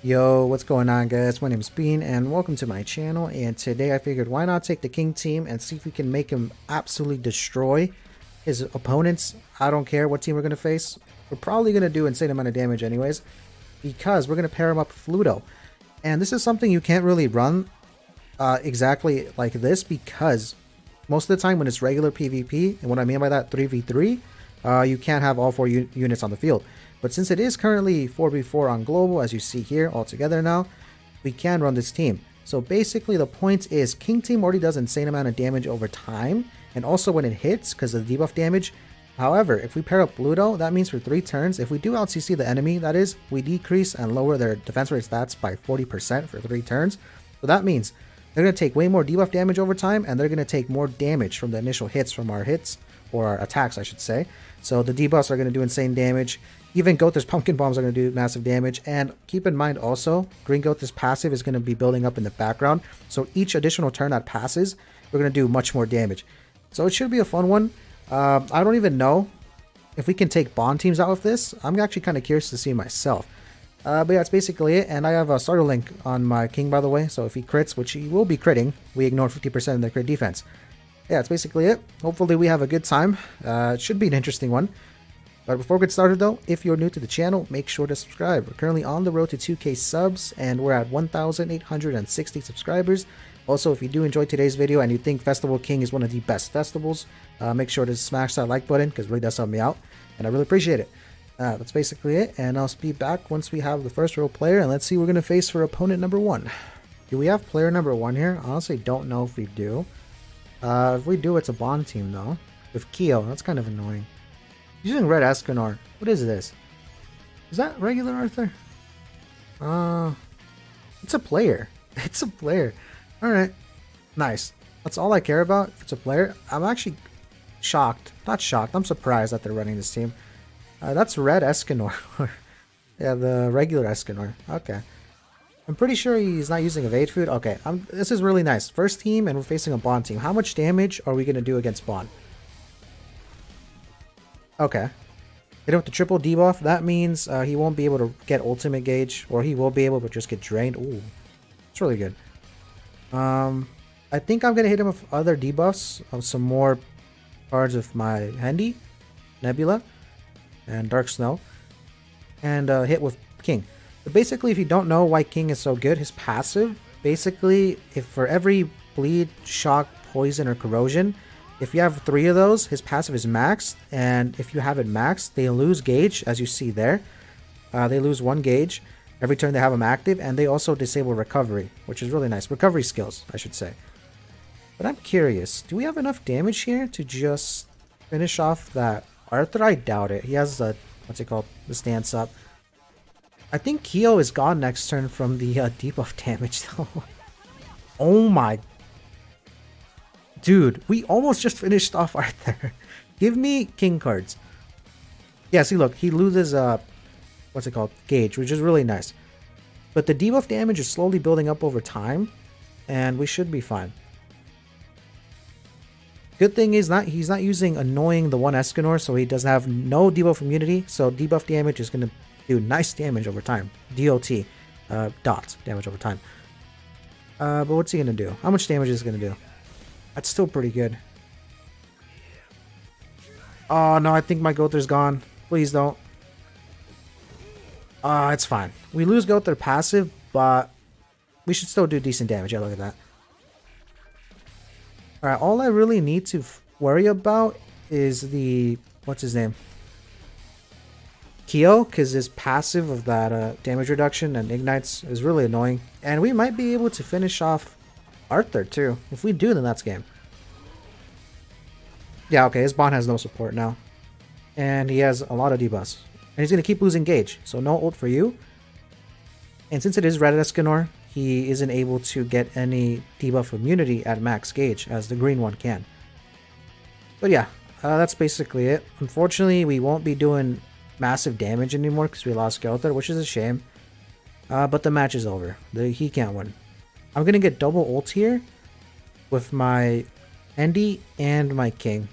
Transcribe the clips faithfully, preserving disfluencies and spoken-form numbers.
Yo, what's going on guys? My name is Bean and welcome to my channel, and today I figured why not take the King team and see if we can make him absolutely destroy his opponents. I don't care what team we're going to face. We're probably going to do insane amount of damage anyways because we're going to pair him up with Fluto. And this is something you can't really run uh, exactly like this because most of the time when it's regular PvP, and what I mean by that three v three, uh, you can't have all four units on the field. But since it is currently four v four on global, as you see here, all together now, we can run this team. So basically the point is, King team already does insane amount of damage over time, and also when it hits, because of the debuff damage. However, if we pair up Fluto, that means for three turns, if we do out C C the enemy, that is, we decrease and lower their defense rate stats by forty percent for three turns. So that means they're going to take way more debuff damage over time, and they're going to take more damage from the initial hits from our hits, or our attacks I should say. So the debuffs are going to do insane damage. Even Gowther's Pumpkin Bombs are going to do massive damage. And keep in mind also, Green Gowther's passive is going to be building up in the background. So each additional turn that passes, we're going to do much more damage. So it should be a fun one. Um, I don't even know if we can take bond teams out with this. I'm actually kind of curious to see myself. Uh, but yeah, that's basically it. And I have a Ludolink on my King, by the way. So if he crits, which he will be critting, we ignore fifty percent of their crit defense. Yeah, that's basically it. Hopefully we have a good time. Uh, it should be an interesting one. But before we get started though, if you're new to the channel, make sure to subscribe. We're currently on the road to two K subs and we're at one thousand eight hundred sixty subscribers. Also, if you do enjoy today's video and you think Festival King is one of the best festivals, uh, make sure to smash that like button because it really does help me out and I really appreciate it. Uh, that's basically it, and I'll be back once we have the first real player and let's see who we're going to face for opponent number one. Do we have player number one here? I honestly don't know if we do. Uh, if we do, it's a bond team though. With Keo, that's kind of annoying. Using Red Escanor. What is this? Is that regular Arthur? Uh, it's a player. It's a player. Alright. Nice. That's all I care about. If it's a player, I'm actually shocked. Not shocked. I'm surprised that they're running this team. Uh, that's Red Escanor. Yeah, the regular Escanor. Okay. I'm pretty sure he's not using evade food. Okay. I'm, this is really nice. First team and we're facing a bond team. How much damage are we going to do against bond? Okay. Hit him with the triple debuff. That means uh, he won't be able to get ultimate gauge, or he will be able to just get drained. Ooh. That's really good. Um, I think I'm going to hit him with other debuffs. Um, some more cards with my Hendi, Nebula, and Dark Snow. And uh, hit with King. But basically, if you don't know why King is so good, his passive, basically, if for every bleed, shock, poison, or corrosion, if you have three of those, his passive is maxed, and if you have it maxed, they lose gauge, as you see there. Uh, they lose one gauge every turn they have them active, and they also disable recovery, which is really nice. Recovery skills, I should say. But I'm curious, do we have enough damage here to just finish off that Arthur? I doubt it. He has the, what's it called, the stance up. I think Keo is gone next turn from the uh, debuff damage, though. Oh my god. Dude, we almost just finished off Arthur. Give me King cards. Yeah, see, look, he loses, uh, what's it called? Gauge, which is really nice. But the debuff damage is slowly building up over time, and we should be fine. Good thing is not he's not using annoying the one Escanor, so he doesn't have no debuff immunity, so debuff damage is going to do nice damage over time. D O T, uh, dot damage over time. Uh, but what's he going to do? How much damage is he going to do? That's still pretty good. Oh no, I think my Gowther's gone. Please don't. Ah, uh, it's fine. We lose Gowther passive, but we should still do decent damage. Yeah, look at that. Alright, all I really need to worry about is the... what's his name? Keo, because his passive of that uh, damage reduction and ignites is really annoying. And we might be able to finish off Arthur too. If we do, then that's game. Yeah, okay, his bond has no support now. And he has a lot of debuffs. And he's going to keep losing gauge, so no ult for you. And since it is Red Escanor, he isn't able to get any debuff immunity at max gauge, as the green one can. But yeah, uh, that's basically it. Unfortunately, we won't be doing massive damage anymore because we lost Guilthor, which is a shame. Uh, but the match is over. The, he can't win. I'm going to get double ult here with my Andy and my King.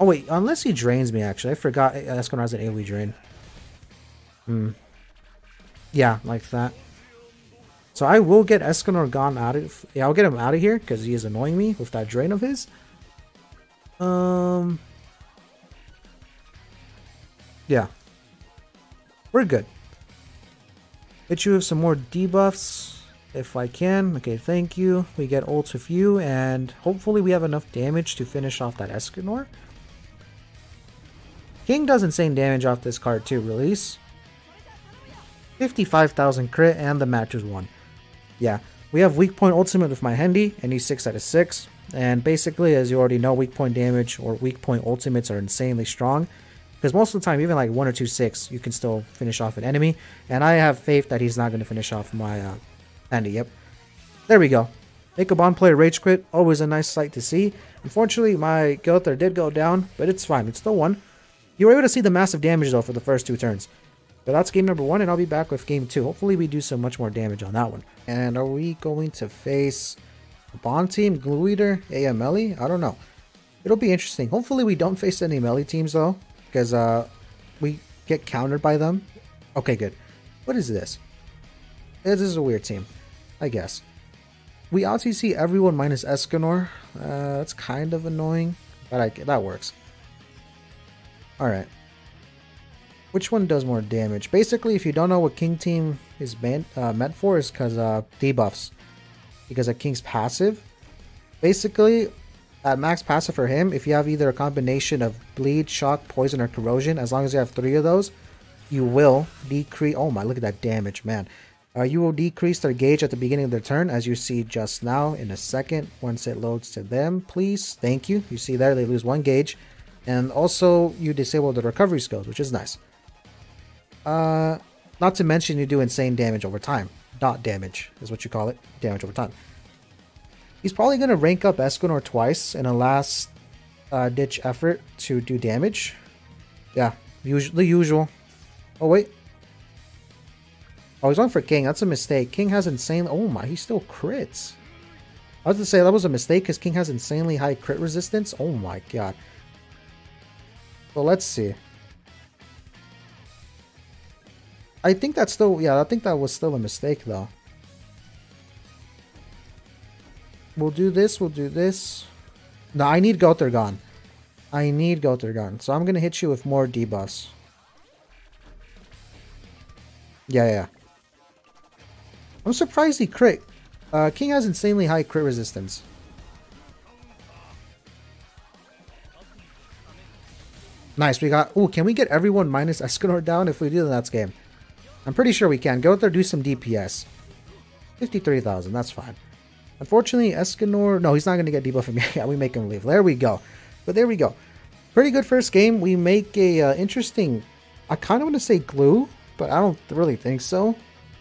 Oh wait, unless he drains me actually. I forgot Escanor has an AoE drain. Hmm. Yeah, like that. So I will get Escanor gone out of... Yeah, I'll get him out of here because he is annoying me with that drain of his. Um... Yeah. We're good. Hit you with some more debuffs if I can. Okay, thank you. We get ults with you, and hopefully we have enough damage to finish off that Escanor. King does insane damage off this card too. Release. fifty-five thousand crit, and the match is won. Yeah, we have weak point ultimate with my Hendi, and he's six out of six. And basically, as you already know, weak point damage or weak point ultimates are insanely strong. Because most of the time, even like one or two six, you can still finish off an enemy. And I have faith that he's not going to finish off my uh, Andy. Yep. There we go. Make a bond player rage quit. Always a nice sight to see. Unfortunately, my Guilthor did go down, but it's fine. It's still one. You were able to see the massive damage, though, for the first two turns. But that's game number one, and I'll be back with game two. Hopefully, we do so much more damage on that one. And are we going to face a bond team, Glue Eater, A M L E? I don't know. It'll be interesting. Hopefully, we don't face any melee teams, though. Because uh, we get countered by them. Okay, good. What is this? This is a weird team, I guess. We O T C everyone minus Escanor. Uh, that's kind of annoying, but I, that works. Alright. Which one does more damage? Basically, if you don't know what King team is meant, uh, meant for, is because uh, debuffs. Because of King's passive. Basically... At max passive for him, if you have either a combination of bleed, shock, poison, or corrosion, as long as you have three of those, you will decrease... Oh my, look at that damage, man. Uh, you will decrease their gauge at the beginning of their turn, as you see just now in a second. Once it loads to them, please. Thank you. You see there, they lose one gauge. And also, you disable the recovery skills, which is nice. Uh, not to mention, you do insane damage over time. Dot damage is what you call it. Damage over time. He's probably going to rank up Escanor twice in a last uh, ditch effort to do damage. Yeah, us the usual. Oh, wait. Oh, he's going for King. That's a mistake. King has insane... Oh my, he still crits. I was going to say that was a mistake because King has insanely high crit resistance. Oh my god. So let's see. I think that's still... Yeah, I think that was still a mistake though. We'll do this, we'll do this. No, I need Gowther gone. I need Gowther gone. So I'm going to hit you with more debuffs. Yeah, yeah. I'm surprised he crit. Uh, King has insanely high crit resistance. Nice, we got... Ooh, can we get everyone minus Escanor down? If we do, then that's game. I'm pretty sure we can. Gowther, do some D P S. fifty-three thousand, that's fine. Unfortunately, Escanor... No, he's not going to get debuffed from me. Yeah, we make him leave. There we go. But there we go. Pretty good first game. We make a uh, interesting... I kind of want to say glue, but I don't really think so.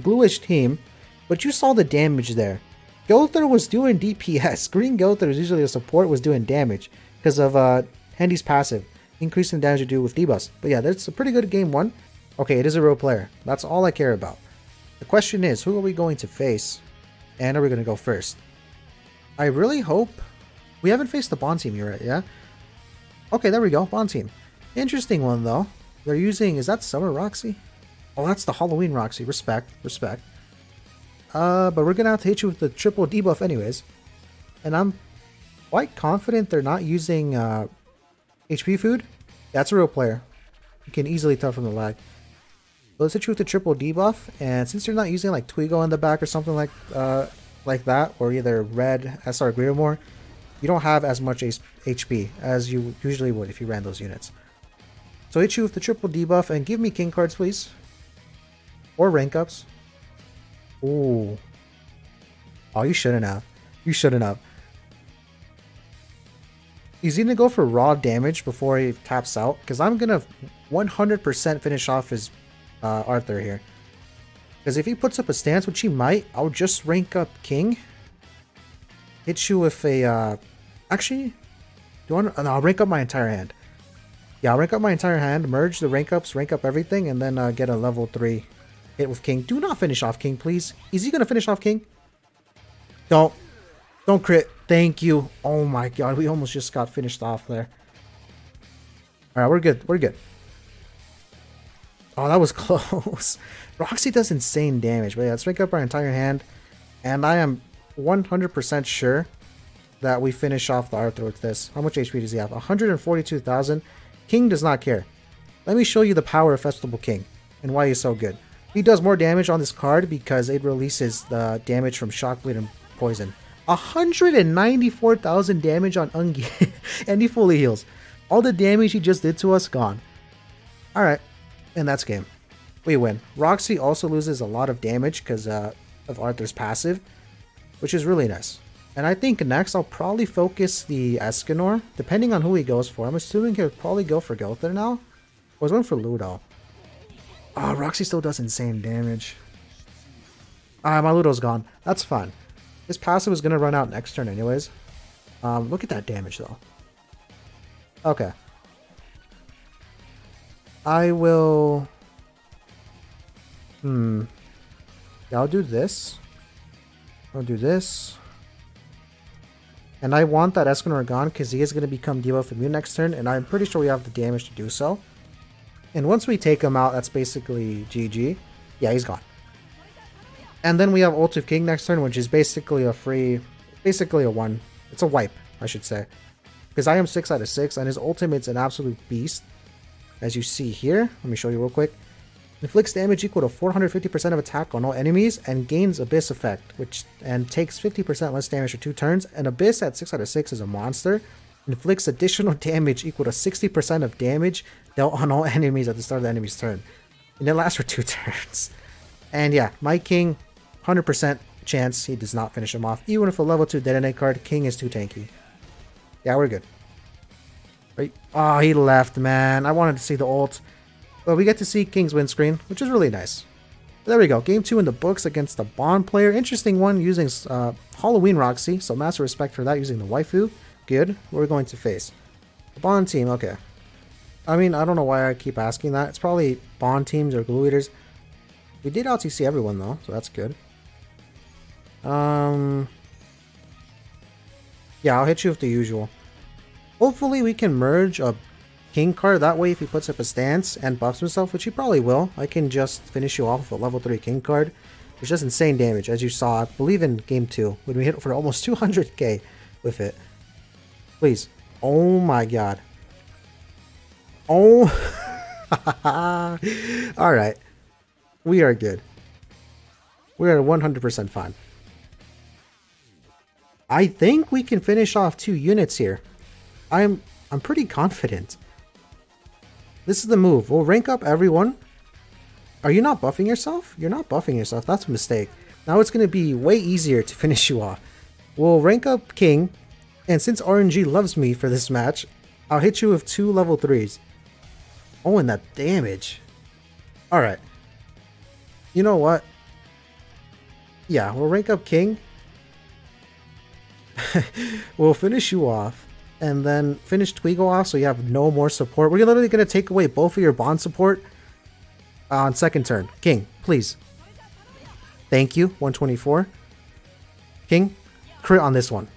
Glue-ish team. But you saw the damage there. Gowther was doing D P S. Green Gowther is usually a support, was doing damage because of uh, Hendi's passive. Increasing damage you do with debuffs. But yeah, that's a pretty good game one. Okay, it is a real player. That's all I care about. The question is, who are we going to face? And are we going to go first? I really hope... We haven't faced the bond team, you're right, yeah? Okay, there we go, bond team. Interesting one, though. They're using... Is that Summer Roxy? Oh, that's the Halloween Roxy. Respect, respect. Uh, but we're going to have to hit you with the triple debuff anyways. And I'm quite confident they're not using uh, H P food. That's a real player. You can easily tell from the lag. Let's hit you with the triple debuff, and since you're not using like Twigo in the back or something like uh, like that, or either Red S R Grimmore, you don't have as much H P as you usually would if you ran those units. So hit you with the triple debuff, and give me King cards, please. Or rank ups. Ooh. Oh, you shouldn't have. You shouldn't have. He's going to go for raw damage before he taps out, because I'm going to one hundred percent finish off his... Uh, Arthur here, because if he puts up a stance, which he might, I'll just rank up King. Hit you with a uh, actually, do I want to, no, I'll rank up my entire hand. Yeah, I'll rank up my entire hand, merge the rank ups, rank up everything, and then uh, get a level three hit with King. Do not finish off King, please. Is he gonna finish off King? Don't, don't crit. Thank you. Oh my god, we almost just got finished off there. All right, we're good. We're good. Oh, that was close. Roxy does insane damage, but yeah, let's make up our entire hand. And I am one hundred percent sure that we finish off the Arthur with this. How much H P does he have? one hundred forty-two thousand. King does not care. Let me show you the power of Festival King and why he's so good. He does more damage on this card because it releases the damage from Shockblade and Poison. one hundred ninety-four thousand damage on Ungi, and he fully heals. All the damage he just did to us, gone. Alright, and that's game. We win. Roxy also loses a lot of damage because uh, of Arthur's passive, which is really nice. And I think next I'll probably focus the Escanor, depending on who he goes for. I'm assuming he'll probably go for Gowther now. I was going for Ludo. Oh, Roxy still does insane damage. Ah, my Ludo's gone. That's fine. His passive is going to run out next turn anyways. Um, look at that damage though. Okay. I will... Hmm. Yeah, I'll do this. I'll do this. And I want that Escanor gone because he is going to become debuff immune next turn. And I'm pretty sure we have the damage to do so. And once we take him out, that's basically G G. Yeah, he's gone. And then we have Ult of King next turn, which is basically a free... Basically a one. It's a wipe, I should say. Because I am six out of six, and his ultimate's an absolute beast. As you see here. Let me show you real quick. Inflicts damage equal to four hundred fifty percent of attack on all enemies, and gains Abyss effect, which and takes fifty percent less damage for two turns. And Abyss at six out of six is a monster. Inflicts additional damage equal to sixty percent of damage dealt on all enemies at the start of the enemy's turn. And it lasts for two turns. And yeah, my King, one hundred percent chance he does not finish him off. Even if a level two detonate card, King is too tanky. Yeah, we're good. Right? Oh, he left, man. I wanted to see the ult. But we get to see King's windscreen, which is really nice. There we go. Game two in the books against the Bond player. Interesting one using uh, Halloween Roxy. So massive respect for that using the waifu. Good. We're going to face the Bond team. Okay, I mean, I don't know why I keep asking that. It's probably Bond teams or Glue Eaters. We did L T C everyone though, so that's good. Um, yeah, I'll hit you with the usual. Hopefully we can merge a King card. That way if he puts up a stance and buffs himself, which he probably will, I can just finish you off with a level three King card, which does insane damage, as you saw, I believe in game two, when we hit for almost two hundred K with it. Please. Oh my god. Oh. Alright. We are good. We are one hundred percent fine. I think we can finish off two units here. I'm I'm pretty confident. This is the move. We'll rank up everyone. Are you not buffing yourself? You're not buffing yourself. That's a mistake. Now it's going to be way easier to finish you off. We'll rank up King. And since R N G loves me for this match, I'll hit you with two level threes. Oh, and that damage. Alright. You know what? Yeah, we'll rank up King. We'll finish you off. And then finish Twigo off so you have no more support. We're literally going to take away both of your bond support on second turn. King, please. Thank you. one twenty-four. King, crit on this one.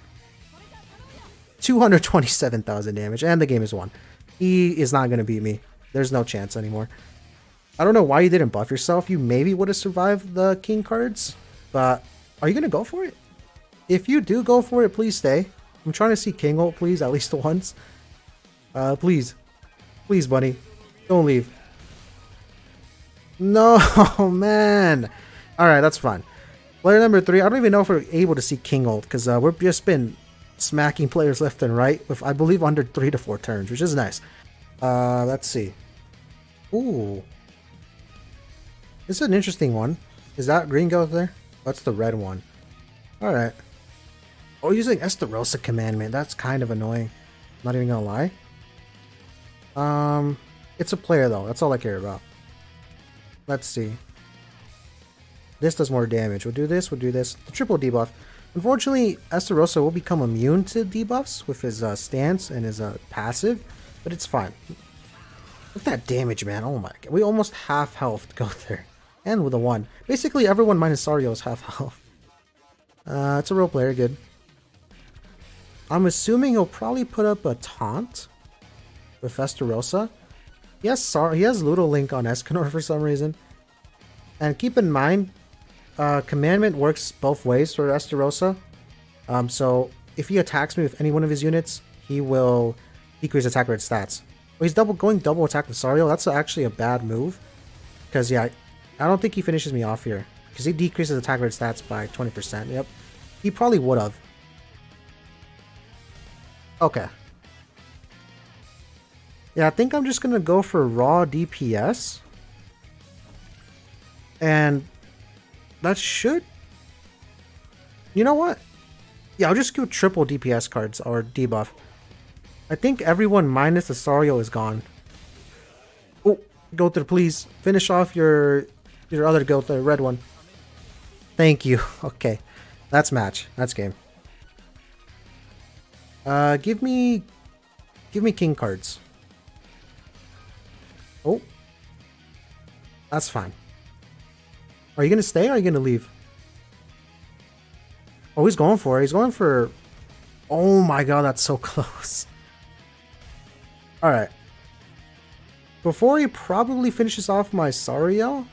two hundred twenty-seven thousand damage, and the game is won. He is not going to beat me. There's no chance anymore. I don't know why you didn't buff yourself. You maybe would have survived the King cards, but are you going to go for it? If you do go for it, please stay. I'm trying to see King ult, please, at least once. Uh, please. Please, buddy. Don't leave. No, man. Alright, that's fine. Player number three. I don't even know if we're able to see King ult, because uh, we've just been... smacking players left and right with, I believe, under three to four turns, which is nice. Uh, let's see. Ooh. This is an interesting one. Is that green Gowther there? That's the red one. Alright. Oh, using Estarossa commandment. That's kind of annoying. Not even gonna lie. Um, it's a player, though. That's all I care about. Let's see. This does more damage. We'll do this. We'll do this. The triple debuff. Unfortunately, Estarossa will become immune to debuffs with his uh, stance and his uh, passive, but it's fine. Look at that damage, man. Oh my god. We almost half health go there. And with a one. Basically, everyone minus Sariel is half health. Uh, it's a role player. Good. I'm assuming he'll probably put up a taunt with Estarossa. He has, Sar he has Ludolink on Escanor for some reason. And keep in mind, uh, Commandment works both ways for Estarossa. Um, so if he attacks me with any one of his units, he will decrease attack rate stats. But he's double going double attack with Sariel. That's actually a bad move. Because, yeah, I don't think he finishes me off here. Because he decreases attack rate stats by twenty percent. Yep. He probably would have. Okay. Yeah, I think I'm just going to go for raw D P S. And that should... You know what? Yeah, I'll just go triple D P S cards or debuff. I think everyone minus the Sariel is gone. Oh, Gowther, please. Finish off your your other Gowther, red one. Thank you. Okay. That's match. That's game. Uh, give me... Give me King cards. Oh. That's fine. Are you going to stay or are you going to leave? Oh, he's going for it. He's going for... Oh my god, that's so close. Alright. Before he probably finishes off my Sariel,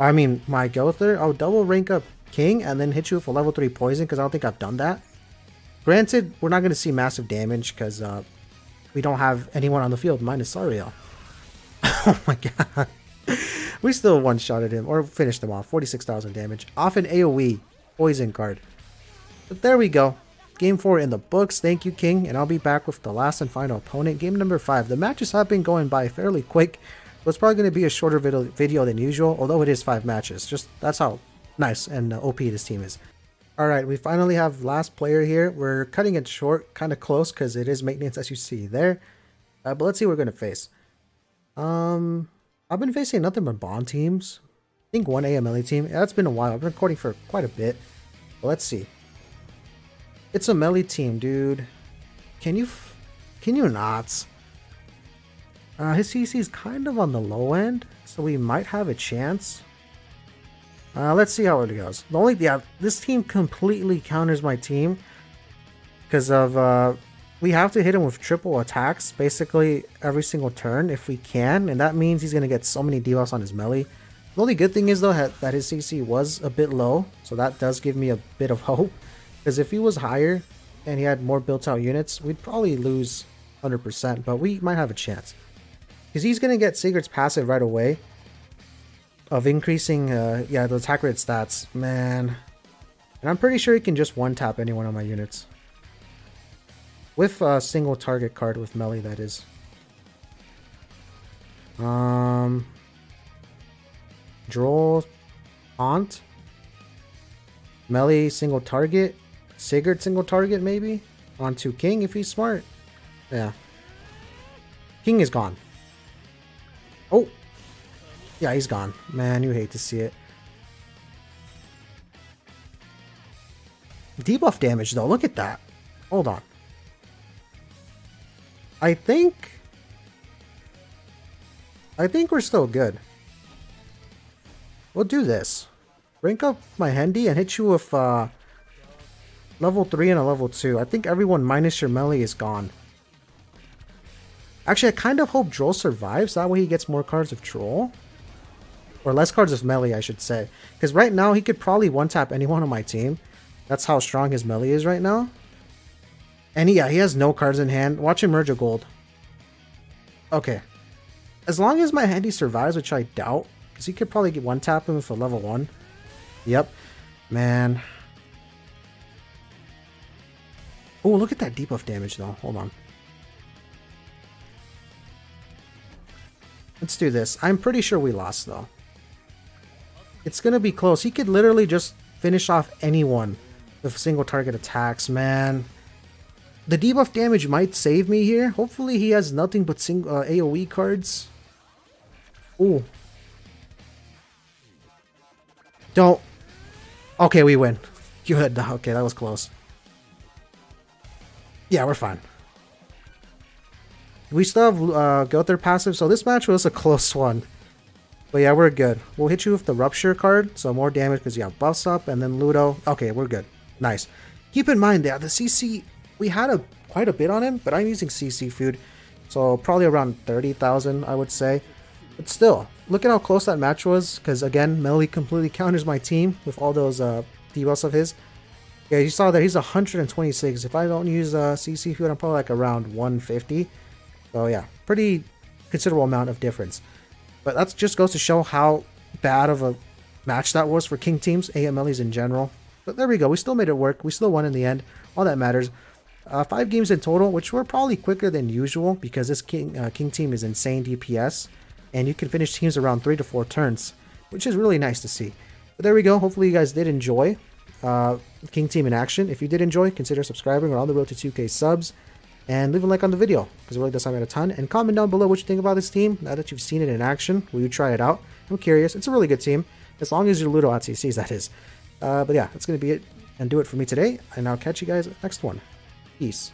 I mean, my Gowther, I'll double rank up King and then hit you with a level three poison because I don't think I've done that. Granted, we're not going to see massive damage because uh, we don't have anyone on the field minus Sariel. Oh my god. We still one-shotted him or finished him off. forty-six thousand damage. Off an AoE poison card. But there we go. Game four in the books. Thank you, King, and I'll be back with the last and final opponent, game number five. The matches have been going by fairly quick, so it's probably going to be a shorter video, video than usual, although it is five matches. Just that's how nice and uh, O P this team is. All right, we finally have last player here. We're cutting it short, kind of close, because it is maintenance, as you see there. Uh, but let's see what we're going to face. Um, I've been facing nothing but Bond teams. I think one A M L E team. Yeah, that's been a while. I've been recording for quite a bit. But let's see. It's a melee team, dude. Can you... F can you not? Uh, his C C is kind of on the low end, so we might have a chance. Uh, let's see how it goes. The only... Yeah, this team completely counters my team. Because of... Uh, we have to hit him with triple attacks, basically every single turn if we can. And that means he's going to get so many debuffs on his melee. The only good thing is, though, that his C C was a bit low. So that does give me a bit of hope. Because if he was higher and he had more built-out units, we'd probably lose one hundred percent, but we might have a chance. Because he's going to get Sigurd's passive right away of increasing uh, yeah, the attack rate stats, man. And I'm pretty sure he can just one-tap any one of my units. With a single target card with melee, that is. Um, Droll, Aunt, melee single target. Sigurd single target, maybe? Onto King if he's smart. Yeah. King is gone. Oh! Yeah, he's gone. Man, you hate to see it. Debuff damage, though. Look at that. Hold on. I think... I think we're still good. We'll do this. Rank up my Hendi and hit you with... Uh, Level three and a level two. I think everyone minus your melee is gone. Actually, I kind of hope Droll survives. That way he gets more cards of Droll. Or less cards of melee, I should say. Because right now, he could probably one-tap anyone on my team. That's how strong his melee is right now. And yeah, he has no cards in hand. Watch him merge a gold. Okay. As long as my Handy survives, which I doubt. Because he could probably get one-tap him with a level one. Yep. Man... Oh, look at that debuff damage, though. Hold on. Let's do this. I'm pretty sure we lost, though. It's going to be close. He could literally just finish off anyone with single target attacks, man. The debuff damage might save me here. Hopefully, he has nothing but single uh, AoE cards. Oh. Don't. Okay, we win. Good. Okay, that was close. Yeah, we're fine. We still have uh, Gowther passive, so this match was a close one. But yeah, we're good. We'll hit you with the Rupture card, so more damage because you have buffs up, and then Ludo. Okay, we're good. Nice. Keep in mind that the C C, we had a quite a bit on him, but I'm using C C food. So probably around thirty thousand, I would say. But still, look at how close that match was, because again, Melly completely counters my team with all those uh, debuffs of his. Yeah, you saw that he's one hundred twenty-six. If I don't use uh, C C Field, I'm probably like around one fifty. So yeah, pretty considerable amount of difference. But that just goes to show how bad of a match that was for King teams, A M L Es in general. But there we go, we still made it work. We still won in the end, all that matters. Uh, five games in total, which were probably quicker than usual because this King uh, King team is insane D P S. And you can finish teams around three to four turns, which is really nice to see. But there we go. Hopefully you guys did enjoy uh, King team in action. If you did enjoy, consider subscribing. We're on the road to two K subs. And leave a like on the video because it really does help out a ton. And comment down below what you think about this team now that you've seen it in action. Will you try it out? I'm curious. It's a really good team. As long as you Ludo at C Cs, that is. Uh, but yeah, that's going to be it and do it for me today. And I'll catch you guys next one. Peace.